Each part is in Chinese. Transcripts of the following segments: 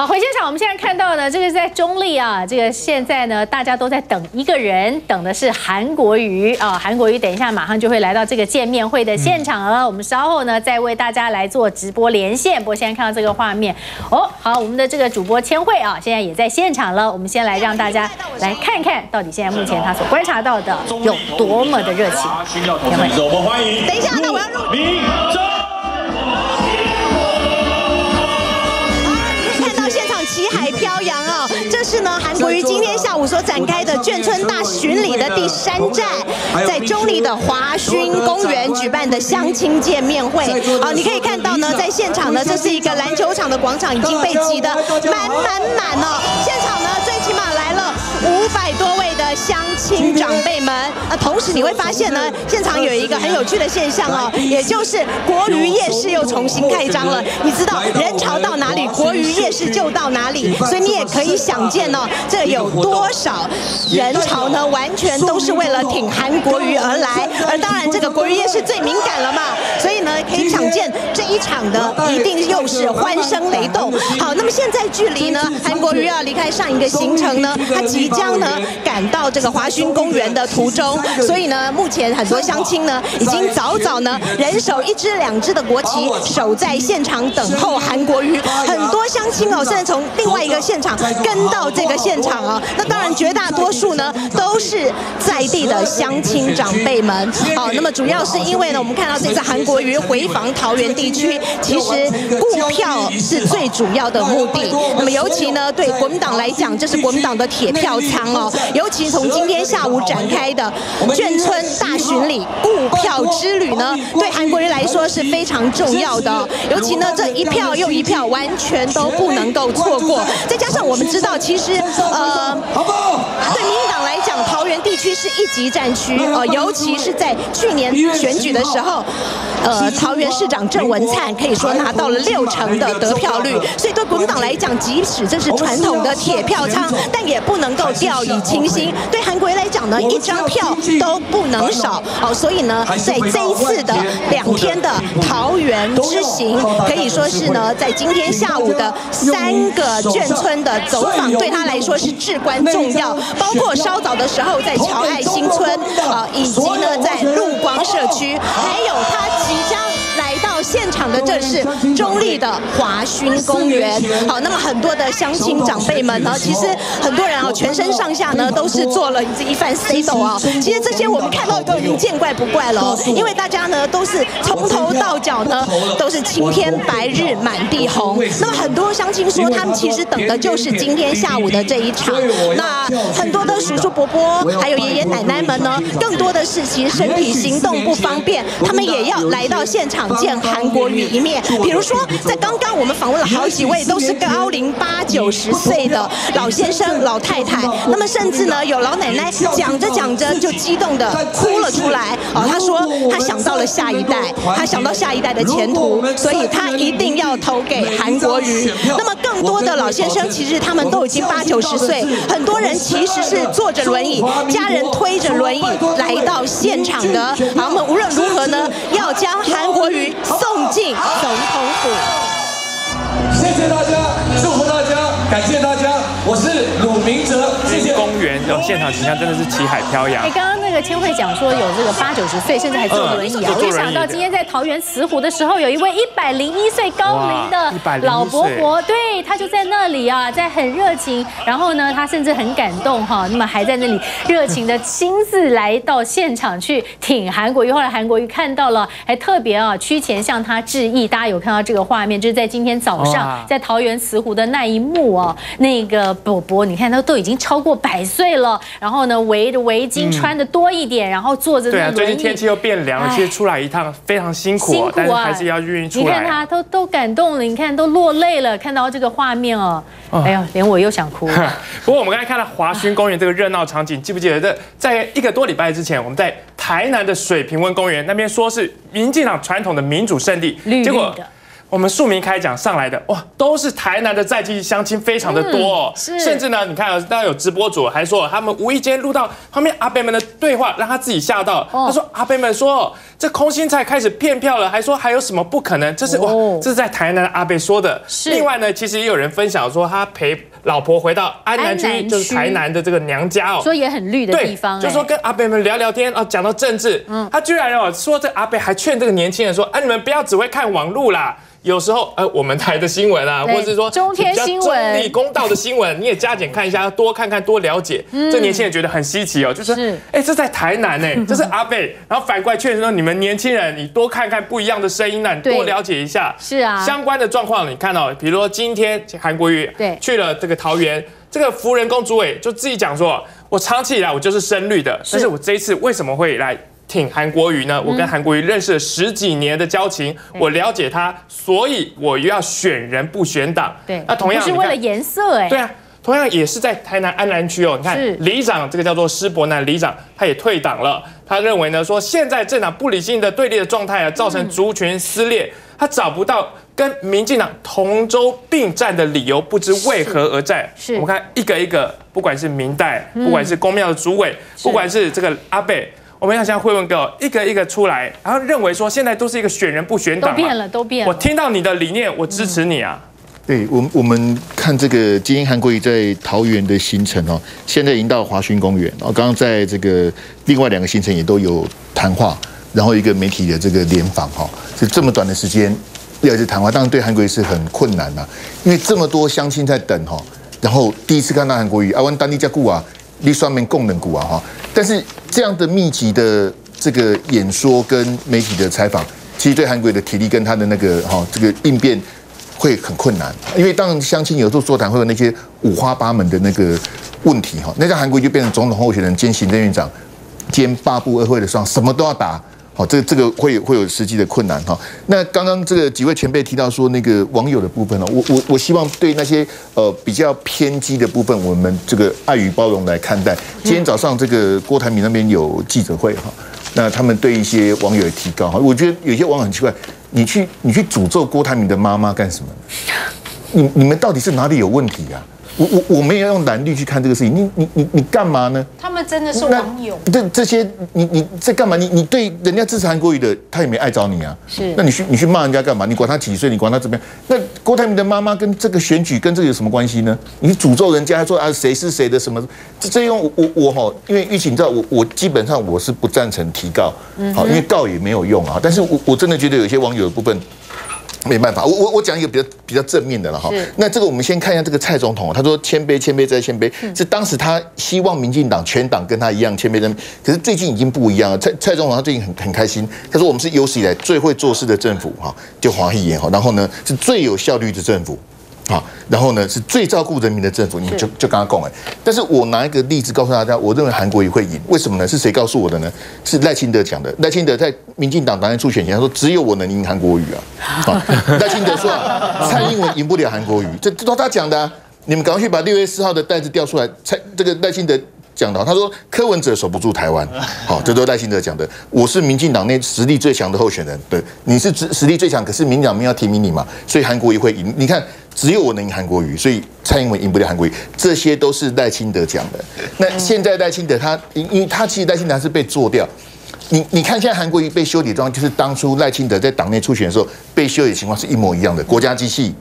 好，回现场，我们现在看到呢，这个在中立啊，这个现在呢，大家都在等一个人，等的是韩国瑜啊，韩国瑜等一下马上就会来到这个见面会的现场了，我们稍后呢再为大家来做直播连线。不过现在看到这个画面哦，好，我们的这个主播千惠啊，现在也在现场了，我们先来让大家来看看到底现在目前他所观察到的有多么的热情。千惠，我们欢迎。等一下，那我要入。 旗海飘扬哦，这是呢韩国瑜今天下午所展开的眷村大巡礼的第三站，在中立的华勋公园举办的乡亲见面会。哦，你可以看到呢，在现场呢，这是一个篮球场的广场已经被挤得满满满哦。现场呢，最起码来了500多位的乡亲长辈们。同时你会发现呢，现场有一个很有趣的现象哦，也就是国瑜夜市又重新开张了。你知道人潮到哪里，国瑜夜市就到哪里。 哪里？所以你也可以想见哦，这有多少人潮呢？完全都是为了挺韩国瑜而来，而当然这个国瑜夜市最敏感了嘛，所以呢可以想见这一场的一定又是欢声雷动。好，那么现在距离呢韩国瑜要离开上一个行程呢，他即将呢赶到这个华勋公园的途中，所以呢目前很多乡亲呢已经早早呢人手一支两支的国旗，守在现场等候韩国瑜。很多乡亲哦，甚至从 另外一个现场跟到这个现场哦，那当然绝大多数呢都是在地的乡亲长辈们。好，那么主要是因为呢，我们看到这次韩国瑜回访桃园地区，其实顾票是最主要的目的。那么尤其呢，对国民党来讲，这是国民党的铁票仓哦。尤其从今天下午展开的眷村大巡礼顾票之旅呢，对韩国瑜来说是非常重要的哦。尤其呢，这一票又一票，完全都不能够错过。 再加上我们知道，其实对民进党来讲，桃园地区是一级战区，尤其是在去年选举的时候，桃园市长郑文灿可以说拿到了60%的得票率，所以对国民党来讲，即使这是传统的铁票仓，但也不能够掉以轻心。对韩国瑜来讲呢，一张票都不能少哦，所以呢，在这一次的2天的桃园之行，可以说是呢，在今天下午的3个 眷村的走访对他来说是至关重要，包括稍早的时候在侨爱新村啊，以及呢在陆光社区，还有他即将来到现场的这是中立的华勋公园。好，那么很多的乡亲长辈们呢，其实很多人啊，全身上下呢都是做了一番 C 斗啊。其实这些我们看到都已经见怪不怪了，因为大家呢都是从头到脚呢都是青天白日满地红。那么很多乡亲说他们 其实等的就是今天下午的这一场。那很多的叔叔伯伯，还有爷爷奶奶们呢，更多的是其实身体行动不方便，他们也要来到现场见韩国瑜一面。比如说，在刚刚我们访问了好几位都是高龄80、90岁的老先生、老太太，那么甚至呢有老奶奶讲着讲着就激动的哭了出来。哦，她说她想到了下一代，她想到下一代的前途，所以她一定要投给韩国瑜。那么更多的 老先生其实他们都已经80、90岁，很多人其实是坐着轮椅，家人推着轮椅来到现场的。好，我们无论如何呢，要将韩国瑜送进总统府。谢谢大家，祝福大家，感谢大家，我是鲁明哲。谢谢公园哦，现场形象真的是旗海飘扬。哎，刚刚那个千惠讲说有这个80、90岁，甚至还坐轮椅啊。我就想到今天在桃园慈湖的时候，有一位101岁高龄的老伯伯，对。 他就在那里啊，在很热情，然后呢，他甚至很感动哈，那么还在那里热情的亲自来到现场去挺韩国瑜。后来韩国瑜看到了，还特别啊屈前向他致意。大家有看到这个画面，就是在今天早上在桃园慈湖的那一幕哦，那个伯伯，你看他都已经超过100岁了，然后呢围着围巾穿的多一点，然后坐着那轮椅。对啊，最近天气又变凉了，其实出来一趟非常辛苦，辛苦啊，但是还是要愿意出来。你看他都感动了，你看都落泪了，看到这个 画面哦，哎呦，连我又想哭。不过我们刚才看到华勋公园这个热闹场景，记不记得？在1个多礼拜之前，我们在台南的水平温公园那边说是民进党传统的民主圣地，结果我们庶民开讲上来的哇，都是台南的在地乡亲，非常的多哦。甚至呢，你看啊，当然有直播主还说，他们无意间录到旁边阿伯们的对话，让他自己吓到。他说阿伯们说，这空心菜开始骗票了，还说还有什么不可能？这是哇，这是在台南的阿伯说的。另外呢，其实也有人分享说，他陪老婆回到安南区，就是台南的这个娘家哦，说也很绿的地方。就说跟阿伯们聊聊天啊，讲到政治，他居然哦说这阿伯还劝这个年轻人说，啊你们不要只会看网路啦。 有时候，我们台的新闻啊，或者是说中天新闻、中立公道的新闻，你也加减看一下，多看看，多了解。这年轻人觉得很稀奇哦，就是，哎，这在台南哎，这是阿伯，然后反过来劝说你们年轻人，你多看看不一样的声音呢，你多了解一下。是啊，相关的状况你看到，比如说今天韩国瑜去了这个桃园，这个福仁宫主委就自己讲说，我长期以来我就是深绿的，但是我这一次为什么会来？ 挺韩国瑜呢，我跟韩国瑜认识了10几年的交情，我了解他，所以我要选人不选党。对，那同样是为了颜色哎。对啊，同样也是在台南安南区哦，你看里长这个叫做施伯南里长，他也退党了。他认为呢，说现在政党不理性的对立的状态啊，造成族群撕裂，他找不到跟民进党同舟并战的理由，不知为何而战。是，我们看一个一个，不管是民代，不管是公庙的主委，不管是这个阿伯。 我们要像惠文哥一个一个出来，然后认为说现在都是一个选人不选党，都变了，都变了。我听到你的理念，我支持你啊。对，我们看这个今天韩国瑜在桃园的行程哦，现在已经到华勋公园，然后刚刚在这个另外2个行程也都有谈话，然后一个媒体的这个联访哈，就这么短的时间要一直谈话，当然对韩国瑜是很困难呐，因为这么多乡亲在等哈，然后第一次看到韩国瑜，啊，我当地加固啊。 立双面共能股啊哈，但是这样的密集的这个演说跟媒体的采访，其实对韩国的体力跟他的那个哈这个应变会很困难，因为当然相亲有时候座谈会有那些五花八门的那个问题哈，那在韩国就变成总统候选人兼行政院长兼8部2会的双，什么都要打，好这个会有实际的困难哈。那刚刚这个几位前辈提到说那个网友的部分呢，我希望对那些比较偏激的部分，我们这个爱与包容来看待。今天早上这个郭台铭那边有记者会哈，那他们对一些网友的提告哈，我觉得有些网友很奇怪，你去诅咒郭台铭的妈妈干什么？你们到底是哪里有问题啊？ 我们也要用蓝绿去看这个事情，你干嘛呢？他们真的是网友。这些你在干嘛？你对人家支持韩国瑜的，他也没碍着你啊。是。那你去骂人家干嘛？你管他几岁？你管他怎么样？那郭台铭的妈妈跟这个选举跟这个有什么关系呢？你诅咒人家说啊谁是谁的什么？这用我哈，因为玉琴你知道我基本上我是不赞成提告，好，因为告也没有用啊。但是我真的觉得有些网友的部分。 没办法，我讲一个比较正面的了哈。那这个我们先看一下这个蔡总统，他说谦卑谦卑再谦卑，是当时他希望民进党全党跟他一样谦卑谦卑，可是最近已经不一样了。蔡总统他最近很开心，他说我们是有史以来最会做事的政府哈，就华裔也好，然后呢是最有效率的政府。 好，然后呢，是最照顾人民的政府，你们就跟他共哎。但是我拿一个例子告诉大家，我认为韩国瑜会赢，为什么呢？是谁告诉我的呢？是赖清德讲的。赖清德在民进党党内初选前，他说只有我能赢韩国瑜啊。赖清德说蔡英文赢不了韩国瑜，这都他讲的、啊。你们赶快去把6月4号的袋子调出来。这个赖清德讲的，他说柯文哲守不住台湾。好，这都是赖清德讲的。我是民进党内实力最强的候选人，对，你是实力最强，可是民进党没有提名你嘛，所以韩国瑜会赢。你看。 只有我能赢韩国瑜，所以蔡英文赢不了韩国瑜，这些都是赖清德讲的。那现在赖清德他，因为他其实赖清德是被做掉。你看现在韩国瑜被修理状，就是当初赖清德在党内初选的时候被修理情况是一模一样的。国家机器、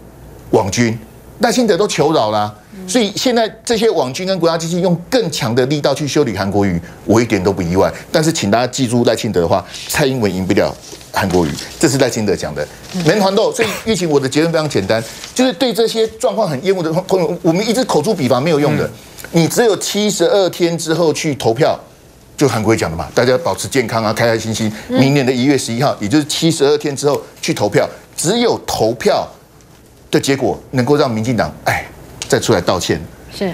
网军，赖清德都求饶啦。所以现在这些网军跟国家机器用更强的力道去修理韩国瑜，我一点都不意外。但是请大家记住赖清德的话，蔡英文赢不了。 韩国瑜，这是赖清德讲的，能团斗。所以玉琴，我的结论非常简单，就是对这些状况很厌恶的朋友，我们一直口诛笔伐没有用的。你只有72天之后去投票，就韩国瑜讲的嘛，大家保持健康啊，开开心心。明年的1月11号，也就是72天之后去投票，只有投票的结果能够让民进党哎再出来道歉。是。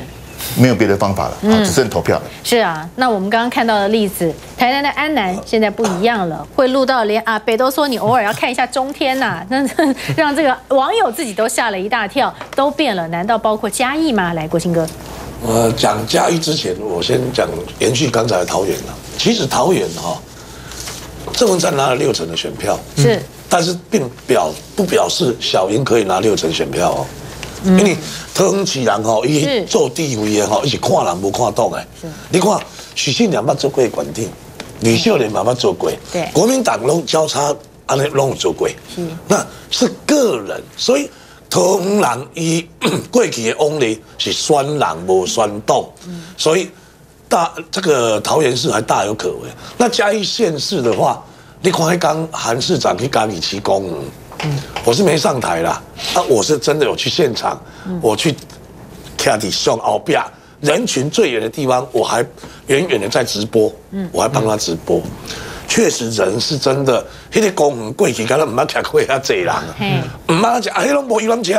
没有别的方法了，只剩投票了。是啊，那我们刚刚看到的例子，台南的安南现在不一样了，会录到连阿北都说你偶尔要看一下中天呐、啊，那让这个网友自己都吓了一大跳，都变了。难道包括嘉义吗？来，国兴哥。讲嘉义之前，我先讲延续刚才的桃园了。其实桃园哈，郑文灿拿了60%的选票，是但是并不表示小英可以拿六成选票哦，因为汤启人吼，伊做地位的吼，伊是看人无看党诶。你看许信良捌做过县长，李秀莲嘛捌做过，国民党拢交叉安尼拢有做过，那是个人，所以。 桃园人伊过去的往例是选人无选党，所以这个桃园市还大有可为。那嘉义县市的话，你看迄刚韩市长去嘉义市公园，我是没上台啦，啊，我是真的有去现场，我去徛伫上后壁人群最远的地方，我还远远的在直播，我还帮他直播。 确实人是真的，迄个公园过去，敢若唔捌徛过遐济人，唔捌食，迄拢无游览车，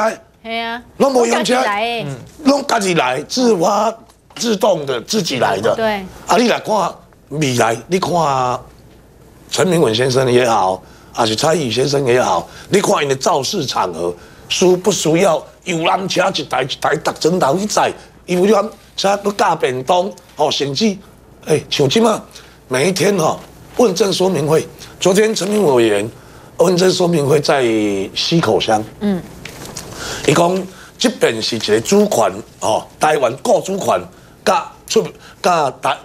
系啊，拢无游览车，拢家己来，自发自动的自己来的。对，啊，你来看未来，你看陈明文先生也好，还是蔡宇先生也好，你看因的造势场合，需不需要游览车一台一台搭枕头去载，游览车都加便当，哦，甚至像即嘛每一天哈。 问政说明会，昨天陈明委员问政说明会在溪口乡。伊讲这边是一个主权哦，台湾国主权，甲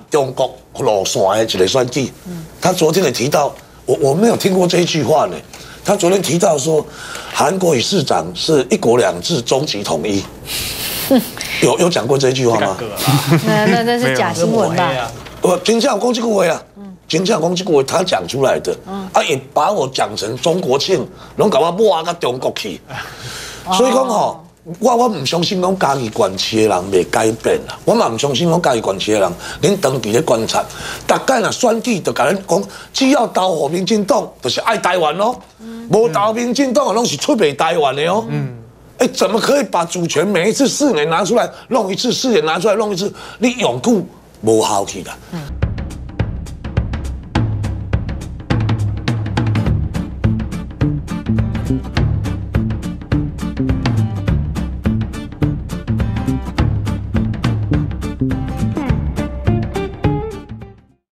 中国路线的一个选举。他昨天也提到，我没有听过这一句话呢。他昨天提到说，韩国瑜市长是一国两制终极统一。有讲过这一句话吗？那是假新闻吧？我真正有讲这句话啊。 形象攻击过他讲出来的，啊也把我讲成中国性，拢搞我抹到中国去。所以讲吼，我唔相信讲家己县市的人袂改变啦，我嘛唔相信讲家己县市的人，恁长期咧观察，大概若选举就甲恁讲，只要投互民进党，就是爱台湾咯，无投民进党的拢是出卖台湾的哦。怎么可以把主权每一次4年拿出来弄一次，4年拿出来弄一次，你永久无效去啦。